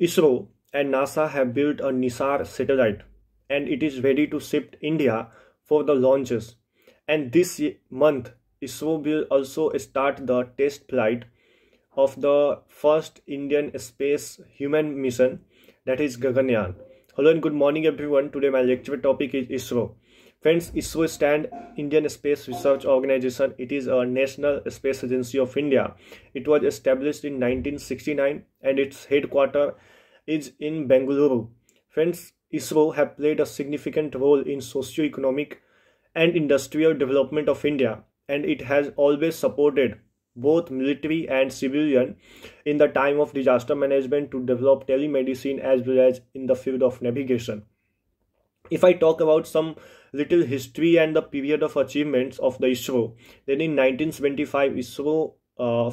ISRO and NASA have built a NISAR satellite and it is ready to ship to India for the launches. And this month, ISRO will also start the test flight of the first Indian space human mission, that is Gaganyaan. Hello and good morning everyone. Today my lecture topic is ISRO. Friends, ISRO stands Indian Space Research Organization. It is a national space agency of India. It was established in 1969 and its headquarters is in Bengaluru. Friends, ISRO have played a significant role in socio-economic and industrial development of India, and it has always supported both military and civilian in the time of disaster management to develop telemedicine as well as in the field of navigation. If I talk about some little history and the period of achievements of the ISRO, then in 1975 ISRO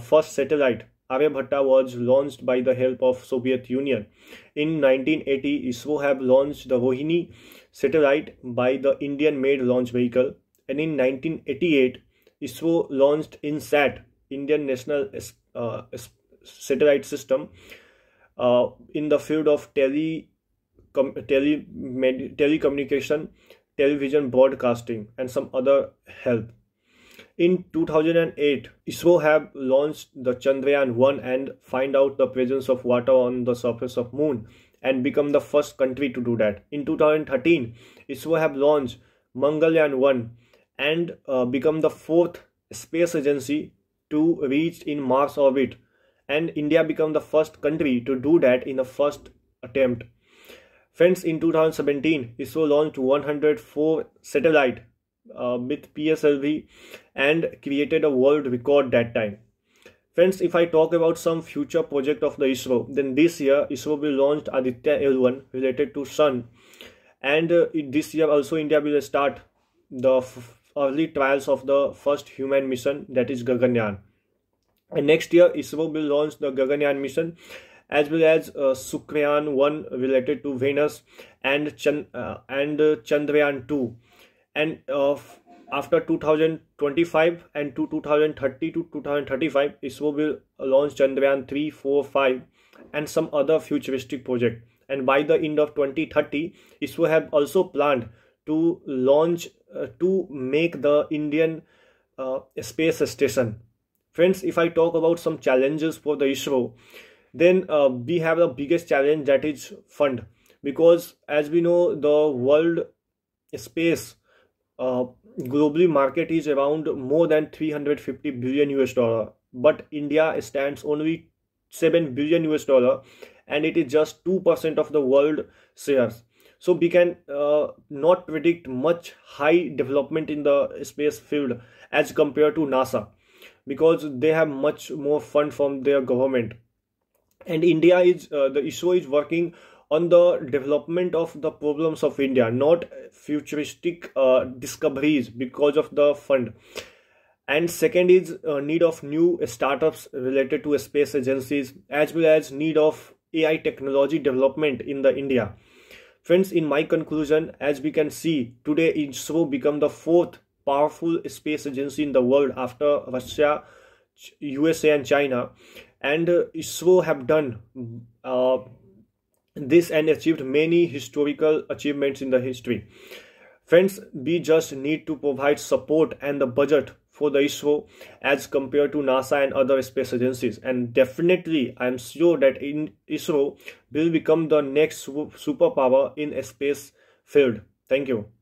first satellite Aryabhatta was launched by the help of Soviet Union. In 1980 ISRO have launched the Rohini satellite by the Indian made launch vehicle, and in 1988 ISRO launched INSAT, Indian National Satellite System, in the field of telecommunication, television broadcasting and some other help. In 2008, ISRO have launched the Chandrayaan 1 and find out the presence of water on the surface of moon and become the first country to do that. In 2013, ISRO have launched Mangalyaan 1 and become the fourth space agency to reach in Mars orbit, and India become the first country to do that in the first attempt. Friends, in 2017, ISRO launched 104 satellites with PSLV and created a world record that time. Friends, if I talk about some future project of the ISRO, then this year ISRO will launch Aditya L1 related to Sun, and this year also India will start the early trials of the first human mission, that is Gaganyaan. And next year ISRO will launch the Gaganyaan mission, as well as Shukrayaan 1 related to Venus and Chandrayaan 2. And after 2025 and to 2030 to 2035, ISRO will launch Chandrayaan 3, 4, 5 and some other futuristic project. And by the end of 2030, ISRO have also planned to launch to make the Indian space station. Friends, if I talk about some challenges for the ISRO, then we have the biggest challenge, that is fund, because as we know the world space globally market is around more than $350 billion US, but India stands only $7 billion US, and it is just 2% of the world shares. So we can not predict much high development in the space field as compared to NASA, because they have much more fund from their government. And India is the ISRO is working on the development of the problems of India, not futuristic discoveries because of the fund. And second is need of new startups related to space agencies, as well as need of AI technology development in the India. Friends, in my conclusion, as we can see today, ISRO become the fourth powerful space agency in the world after Russia, USA and China. And ISRO have done this and achieved many historical achievements in the history. Friends, we just need to provide support and the budget for the ISRO as compared to NASA and other space agencies. And definitely, I am sure that ISRO will become the next superpower in a space field. Thank you.